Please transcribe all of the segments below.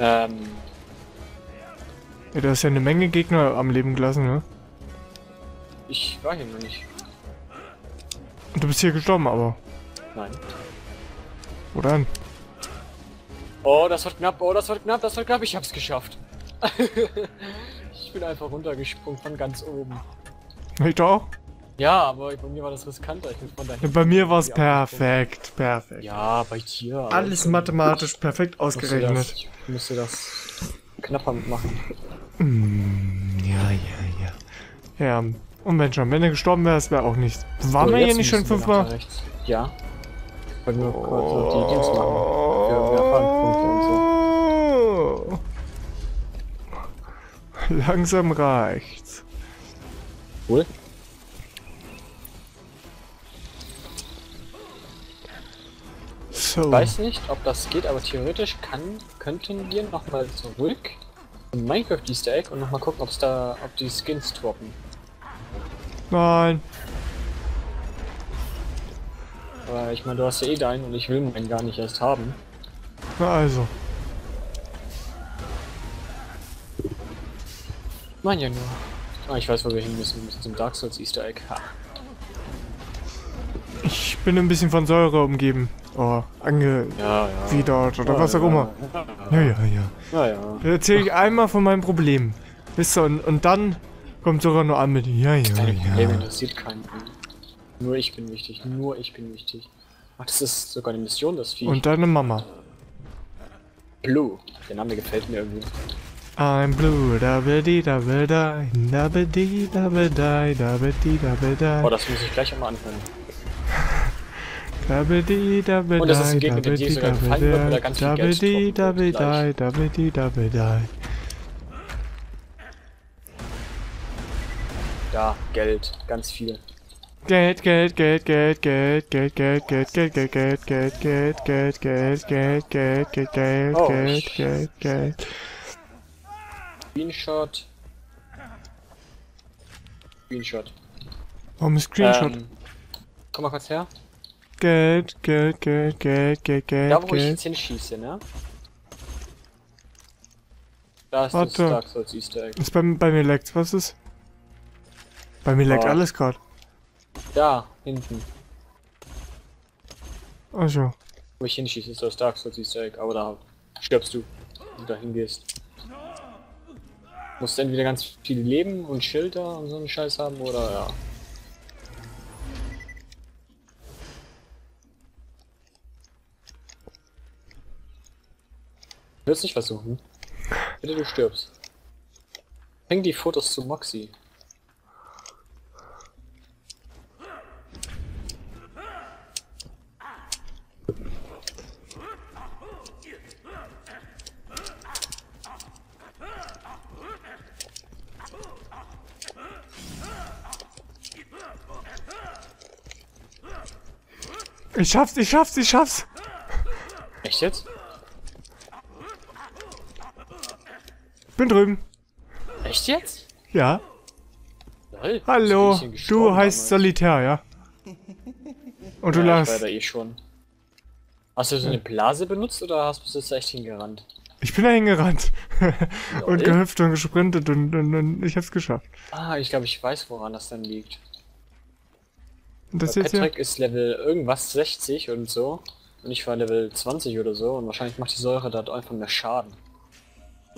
Ja, du hast ja eine Menge Gegner am Leben gelassen, ne? Ich war hier noch nicht. Du bist hier gestorben, aber... Nein. Wo dann? Oh, das wird knapp, oh, das wird knapp, das wird knapp. Ich hab's geschafft. Ich bin einfach runtergesprungen von ganz oben. Ich doch? Ja, aber bei mir war das riskanter. Ich bin von dahin. Bei mir war's perfekt, perfekt. Ja, bei dir. Alles mathematisch perfekt ausgerechnet. Ich müsste das knapper mitmachen. Ja, ja, ja. Ja, und wenn schon, wenn du gestorben wärst, wäre auch nichts. Waren wir hier nicht schon fünfmal? Ja. Bei mir auch die Dings machen. Für und so. Langsam reicht's. Cool. So. Ich weiß nicht, ob das geht, aber theoretisch könnten wir nochmal zurück in Minecraft Easter Egg und nochmal gucken, ob die Skins droppen. Nein. Aber ich meine, du hast ja eh deinen und ich will meinen gar nicht erst haben. Na also. Mann ja nur. Ah, ich weiß, wo wir hin müssen. Wir müssen zum Dark Souls Easter Egg. Ha. Ich bin ein bisschen von Säure umgeben. Oh, angewidert ja, ja. Oder ja, was auch immer. Ja, ja, ja. Ja, ja. Da erzähle ich einmal von meinem Problem. Wisst ihr, und dann kommt Sora nur an mit. Ja, ja, deine Probleme interessiert keinen. Nur ich bin wichtig, nur ich bin wichtig. Ach, das ist sogar eine Mission, das Vieh. Und deine Mama. Blue. Der Name gefällt mir irgendwie. I'm blue, double D, double die, double D, double die, double D, double die. Oh, das muss ich gleich einmal anfangen. Double D, double die, und das ist ein Gegner, der dir sogar gefallen wird, weil er ganz viel Geld tropft. Double D, double D, double die. Da, Geld, ganz viel. Geld, Geld, Geld, Geld, Geld, Geld, Geld, Geld, Geld, Geld, Geld, Geld, Geld, Geld, Geld, Geld, Geld, Geld, Geld, Geld, Geld. Screenshot. Screenshot. Warum ist Screenshot? Komm mal kurz her. Geld, Geld, Geld, Geld, Geld, Geld. Da, wo ich jetzt hinschieße, ne? Da ist das Dark Souls Easter Egg. Ist bei mir laggt, was ist? Bei mir laggt alles gerade. Da, hinten. Ach so. Wo ich hinschieße, ist das Dark Souls Easter Egg, aber da stirbst du, wenn du da hingehst. Musst entweder ganz viel Leben und Schilder und so einen Scheiß haben oder ja. Du willst nicht versuchen. Bitte, du stirbst. Bring die Fotos zu Moxie. Ich schaff's, ich schaff's, ich schaff's! Echt jetzt? Bin drüben. Echt jetzt? Ja. Lol, hallo, du heißt Solitär, ja? Und du lachst. Ich war da eh schon. Hast du so eine Blase benutzt oder hast du jetzt echt hingerannt? Ich bin da hingerannt. Und gehüpft und gesprintet und ich hab's geschafft. Ah, ich glaube, ich weiß, woran das dann liegt. Das Patrick ist Level irgendwas 60 und so und ich war Level 20 oder so und wahrscheinlich macht die Säure da einfach mehr Schaden.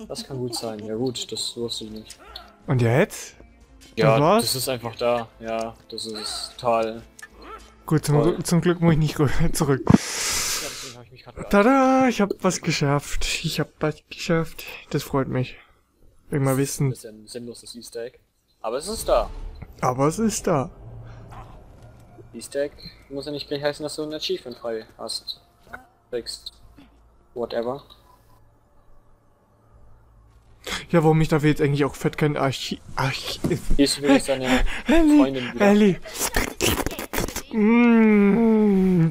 Das kann gut sein. Ja gut, das wusste ich nicht. Und jetzt? Ja, das ist einfach da. Ja, das ist total... Gut, zum Glück muss ich nicht zurück. Ja, deswegen hab ich mich gerade... Tada! Ich hab was geschafft. Ich hab was geschafft. Das freut mich. Irgendwann wissen. Das ist ein sinnloses Easter Egg. Aber es ist da. Aber es ist da. Easter Egg muss ja nicht gleich heißen, dass du ein Achievement frei hast. Kriegst. Whatever. Ja, warum ich dafür jetzt eigentlich auch fett kein ist übrigens deine Freundin wieder. Ellie.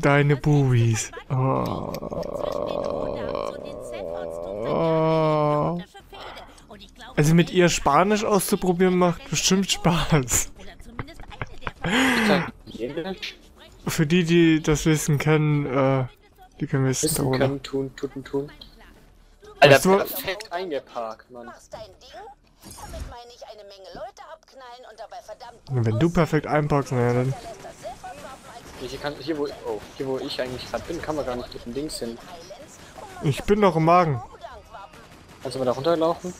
Deine Bubis. Oh. Also mit ihr Spanisch auszuprobieren macht bestimmt Spaß. Für die, die das wissen können, die können wir es tun. Alter, perfekt eingeparkt, Mann. Machst dein Ding? Damit meine ich eine Menge Leute abknallen und dabei verdammt gut. Wenn du perfekt einparkst, naja, dann... Hier, wo ich eigentlich gerade bin, kann man gar nicht mit dem Dings hin. Ich bin noch im Magen. Kannst du mal da runterlaufen?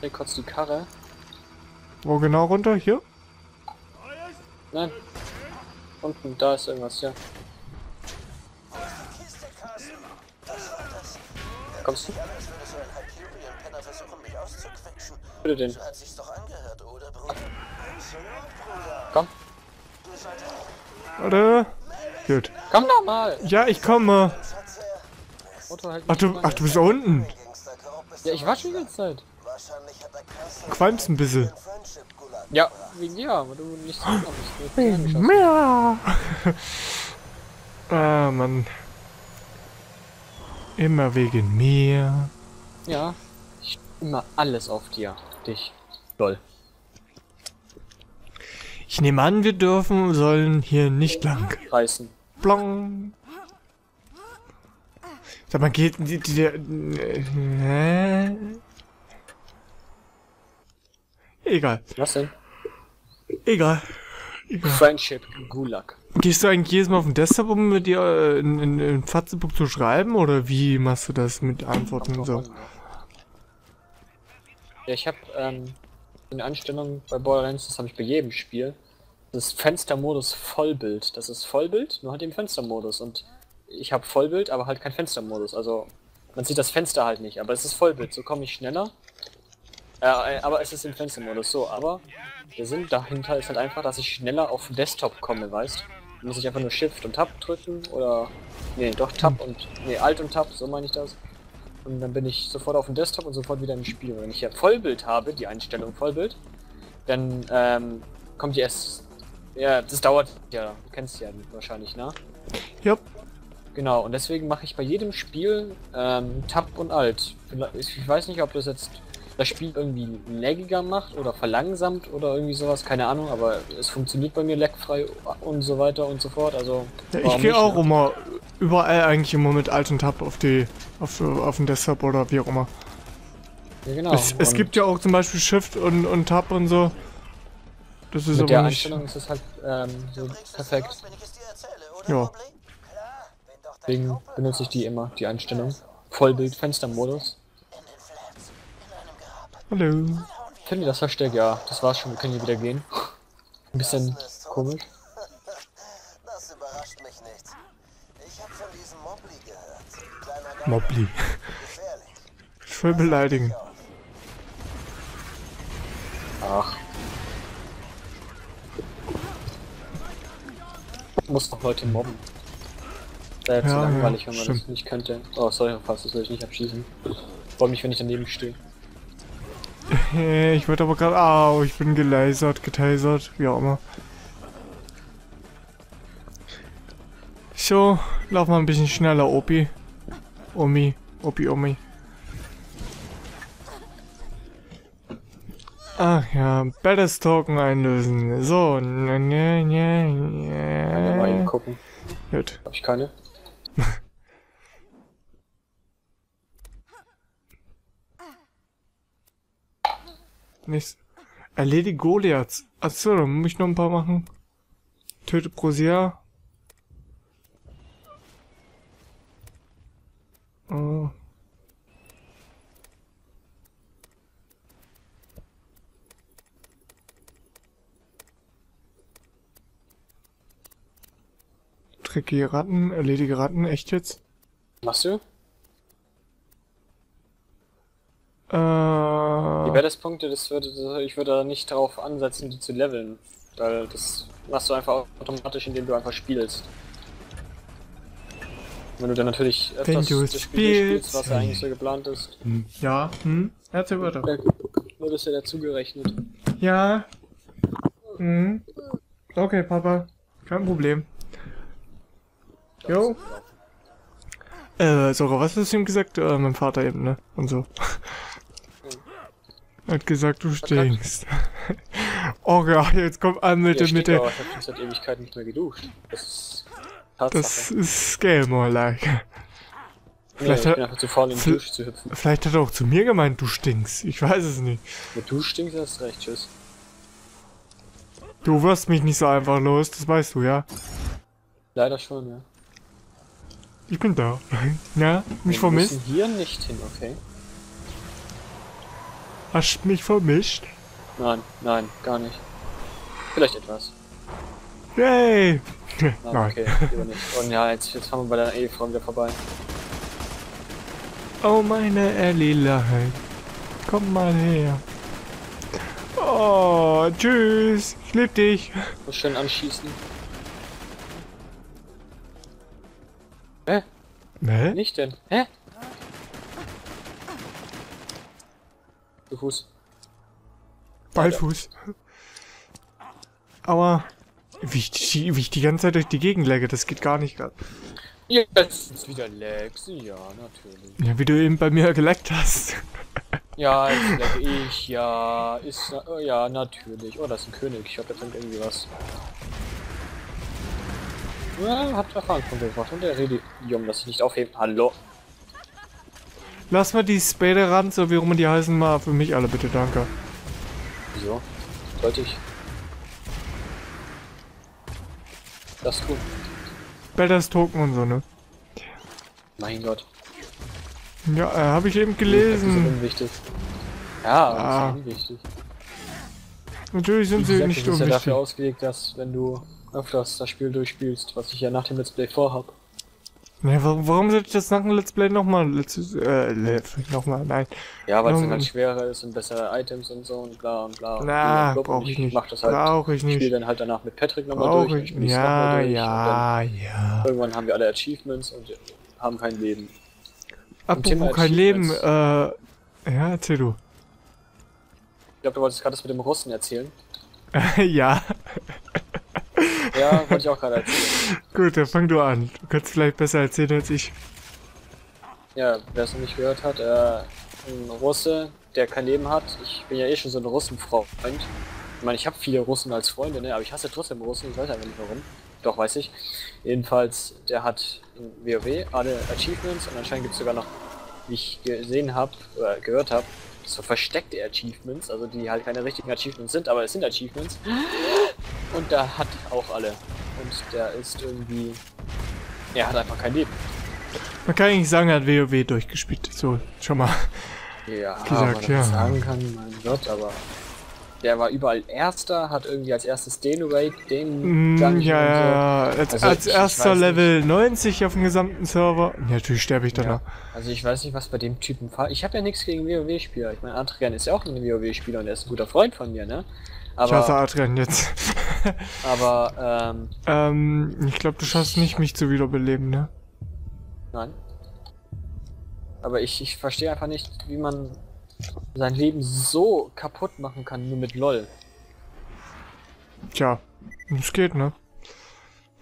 Hier kotzt die Karre. Wo genau runter? Hier? Nein. Unten, da ist irgendwas, ja. Kommst du? Bitte den. Komm. Warte. Gut. Komm doch mal. Ja, ich komme. Ach, du bist da unten. Ja, ich war schon die ganze Zeit. Qualmst ein bisschen. Ja, wegen dir, aber du nicht so bist. Mehr. Ah, Mann. Immer wegen mir. Ja, ich immer alles auf dir. Dich. Toll. Ich nehme an, wir sollen hier nicht lang reißen. Blong. Sag mal, geht egal. Was denn? Egal. Friendship Gulag. Gehst du eigentlich jedes Mal auf den Desktop, um mit dir in Fatzebuch zu schreiben, oder wie machst du das mit Antworten und so? Ja, ich habe eine Einstellung bei Borderlands, das habe ich bei jedem Spiel. Das ist Fenstermodus Vollbild. Das ist Vollbild, nur halt im Fenstermodus. Und ich habe Vollbild, aber halt kein Fenstermodus. Also man sieht das Fenster halt nicht, aber es ist Vollbild. So komme ich schneller. Aber es ist im Fenstermodus so, aber der Sinn dahinter ist halt einfach, dass ich schneller auf den Desktop komme, weißt du? Muss ich einfach nur Shift und Tab drücken oder... Nee, doch Tab und... Nee, Alt und Tab, so meine ich das. Und dann bin ich sofort auf dem Desktop und sofort wieder im Spiel. Und wenn ich ja Vollbild habe, die Einstellung Vollbild, dann kommt die erst... Ja, das dauert ja, du kennst ja wahrscheinlich, ne? Jupp. Genau, und deswegen mache ich bei jedem Spiel Tab und Alt. Ich weiß nicht, ob das jetzt... das Spiel irgendwie laggiger macht oder verlangsamt oder irgendwie sowas, keine Ahnung, aber es funktioniert bei mir lagfrei und so weiter und so fort, also... Ja, ich gehe auch immer, überall eigentlich immer mit Alt und Tab auf den Desktop oder wie auch immer. Ja, genau. Es gibt ja auch zum Beispiel Shift und Tab und so. Das ist mit der Einstellung nicht... ist es halt so perfekt. Ja. Deswegen benutze ich die immer, die Einstellung. Vollbild, Fenstermodus. Hallo. Findet ihr das Versteck? Ja, das war's schon. Wir können hier wieder gehen. Ein bisschen komisch. Das überrascht mich nicht. Ich hab von diesem Mobli gehört. Mobli. Voll beleidigen. Ach. Ich muss doch Leute mobben. Wäre jetzt so langweilig, wenn man das nicht könnte. Oh, sorry, fast, das will ich nicht abschießen. Freut mich, wenn ich daneben stehe. Ich werde aber gerade... Au, ich bin gelasert, getasert, wie auch immer. So, lauf mal ein bisschen schneller, Opi. Omi, Opi, Omi. Ach ja, Badass Token einlösen. So, mal hingucken. Gut. Hab ich keine? Nichts. Erledige Goliaths. Achso, dann muss ich noch ein paar machen. Töte Prosia. Oh. Tricky Ratten, erledige Ratten, echt jetzt? Machst du? Die Badass-Punkte, ich würde da nicht drauf ansetzen, die zu leveln. Weil das machst du einfach automatisch, indem du einfach spielst. Wenn du dann natürlich öfters das Spiel spielst, was ja eigentlich so geplant ist. Ja, erzähl weiter. Würdest du dazu gerechnet. Ja. Mhm. Okay, Papa. Kein Problem. Jo. Sora, was hast du ihm gesagt? Mein Vater eben, ne? Und so. Hat gesagt, du stinkst. Oh ja, jetzt kommt an mit der... Ich hab seit Ewigkeit nicht mehr geduscht. Das ist Tatsache. Das ist Gamer-like. Vielleicht, nee, hat, zu faul, in den Dusch zu hüpfen. Vielleicht hat er auch zu mir gemeint, du stinkst. Ich weiß es nicht. Ja, du stinkst, hast recht, tschüss. Du wirst mich nicht so einfach los, das weißt du, ja? Leider schon, ja. Ich bin da. Na, mich vermisst? Wir müssen hier nicht hin, okay? Hast du mich vermischt? Nein, nein, gar nicht. Vielleicht etwas. Yay! Nein, nein. Okay, lieber nicht. Und ja, jetzt haben wir bei deiner Ehefrau wieder vorbei. Oh, meine Ellilein. Komm mal her. Oh, tschüss. Ich lieb dich. Muss schön anschießen. Hä? Hä? Nicht denn? Hä? Du Fuß. Ballfuß. Aber wie ich die ganze Zeit durch die Gegend lagge, das geht gar nicht gerade. Jetzt ist wieder Lags, ja, natürlich. Ja, wie du eben bei mir gelaggt hast. Ja, jetzt lagge ich, ja, ist, ja, natürlich. Oh, das ist ein König, ich hab jetzt irgendwie was. Ja, habt Erfahrung von mir gemacht und der redet, Junge, dass ich nicht aufheben. Hallo. Lass mal die Späder ran, so wie rum die heißen, mal für mich alle bitte, danke. Wieso? Sollte ich das tun? Betters Token und so, ne? Mein Gott. Ja, habe ich eben gelesen. Das ist unwichtig. Ja, das ist unwichtig. Natürlich sind sie nicht unwichtig. Das ist ja dafür ausgelegt, dass wenn du öfters das Spiel durchspielst, was ich ja nach dem Let's Play vorhab. Ne, warum sollte ich das nach dem Let's Play nochmal? Nein. Ja, weil es dann halt schwerer ist und bessere Items und so und bla und bla. Na, brauche ich nicht. Mach das halt. Brauche ich nicht. Ich spiele dann halt danach mit Patrick nochmal durch. Ja, ja, ja. Irgendwann haben wir alle Achievements und haben kein Leben. Apropos kein Leben, ja, erzähl du. Ich glaube, du wolltest gerade das mit dem Russen erzählen. Ja. Ja, wollte ich auch gerade erzählen. Gut, dann fang du an. Du kannst vielleicht besser erzählen als ich. Ja, wer es noch nicht gehört hat, ein Russe, der kein Leben hat. Ich bin ja eh schon so ein Russenfreund. Ich meine, ich habe viele Russen als Freunde, ne? Aber ich hasse trotzdem Russen, ich weiß einfach nicht warum. Doch, weiß ich. Jedenfalls, der hat in WoW alle Achievements und anscheinend gibt es sogar noch, wie ich gesehen habe, oder gehört habe, so versteckte Achievements, also die halt keine richtigen Achievements sind, aber es sind Achievements. Und da hat auch alle. Und der ist irgendwie... Er hat einfach kein Leben. Man kann eigentlich sagen, er hat WoW durchgespielt. So, schon mal ja, gesagt, ja. Sagen kann, mein Gott, aber... Der war überall Erster, hat irgendwie als erstes den Raid, den... ja, so. Also als erster Level nicht. 90 auf dem gesamten Server. Ja, natürlich sterbe ich danach. Ja, also ich weiß nicht, was bei dem Typen... Ich habe ja nichts gegen WoW-Spieler. Ich meine, Adrian ist ja auch ein WoW-Spieler und er ist ein guter Freund von mir, ne? Aber, ich hasse Adrian jetzt. Aber, ich glaube, du schaffst nicht, mich zu wiederbeleben, ne? Nein. Aber ich verstehe einfach nicht, wie man sein Leben so kaputt machen kann, nur mit LOL. Tja, das geht, ne?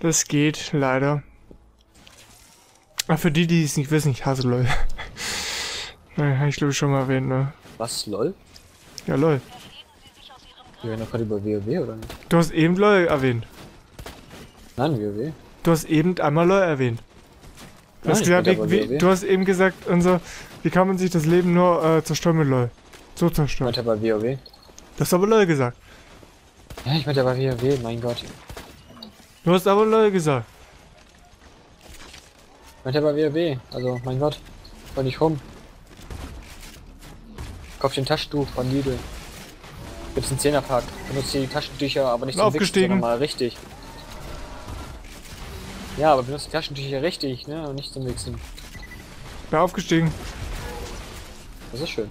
Das geht, leider. Aber für die, die es nicht wissen, ich hasse LOL. Nein, hab ich glaube schon mal erwähnt, ne? Was, LOL? Ja, LOL. Wir reden doch gerade über WoW, oder nicht? Du hast eben LOL erwähnt. Nein, WoW. Du hast eben einmal LOL erwähnt. Du, nein, hast, gesagt, du hast eben gesagt, unser, wie kann man sich das Leben nur zerstören mit LOL? So zerstören. Ich meinte bei WoW. Das hast aber LOL gesagt. Ja, ich meinte bei WoW, mein Gott. Du hast aber LOL gesagt. Ich meinte bei WoW, also mein Gott. Voll nicht rum. Kauf den Taschentuch von Lidl. Gibt's einen 10er-Pack. Benutzt die Taschentücher, aber nicht zum Wichsen, sondern mal richtig. Ja, aber benutzt die Taschentücher richtig, ne? Und nicht zum Wichsen. Bin aufgestiegen. Das ist schön.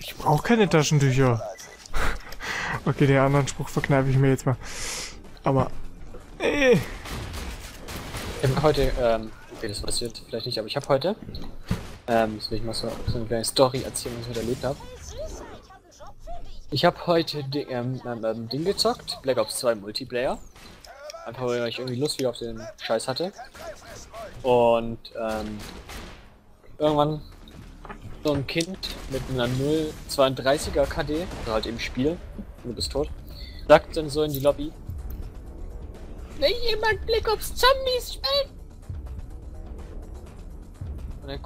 Ich brauche keine Taschentücher. Okay, den anderen Spruch verkneife ich mir jetzt mal. Aber... Ich hab heute, okay, das weiß ich jetzt vielleicht nicht, aber ich habe heute... jetzt will ich mal so eine kleine Story erzählen, was ich heute erlebt habe. Ich habe heute Ding gezockt, Black Ops 2 Multiplayer. Einfach weil ich irgendwie Lust wieder auf den Scheiß hatte. Und irgendwann so ein Kind mit einer 0,32er KD, also halt im Spiel, du bist tot, sagt dann so in die Lobby: Will jemand Black Ops Zombies spielen? Und dann